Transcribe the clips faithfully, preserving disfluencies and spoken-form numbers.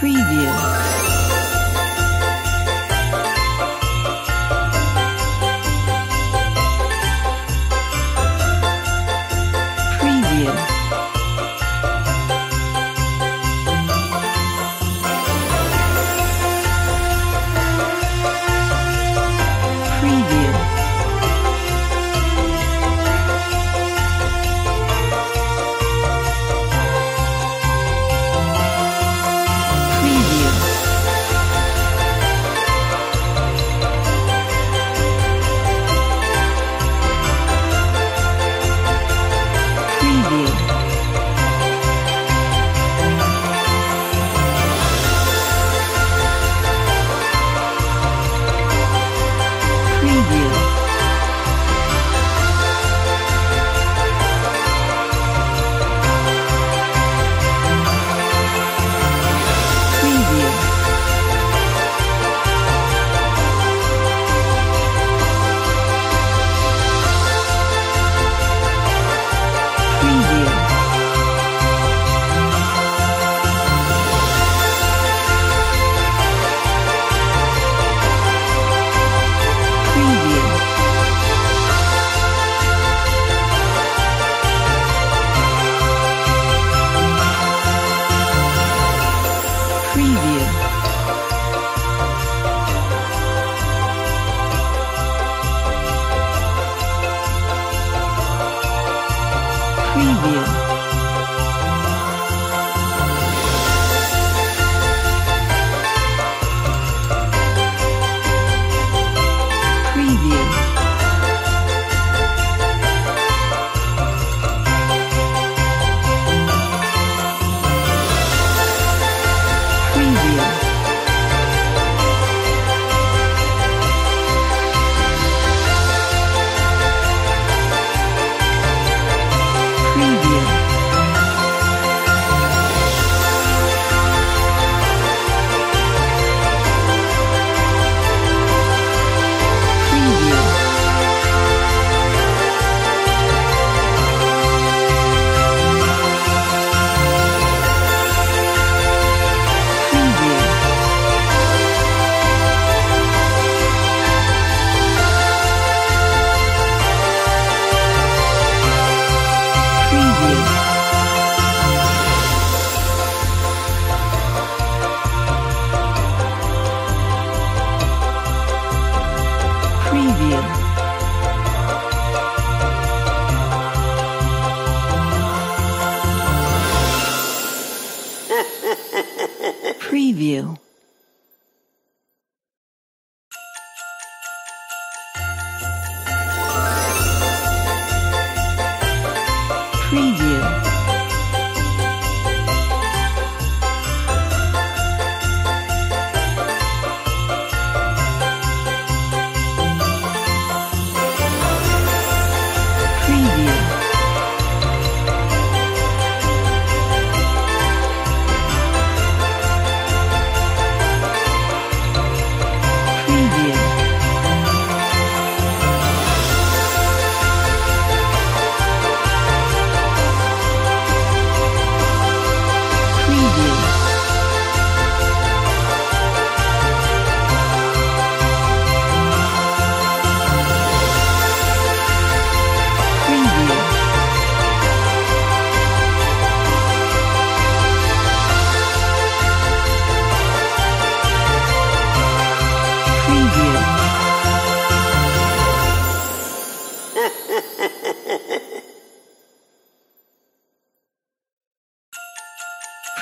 Preview. Preview.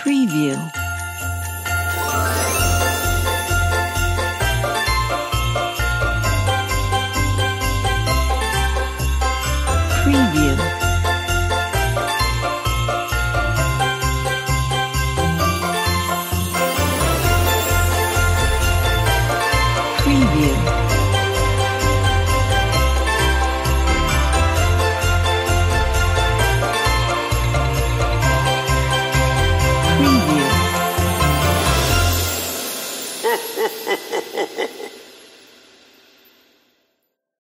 Preview. Preview. Preview. Preview.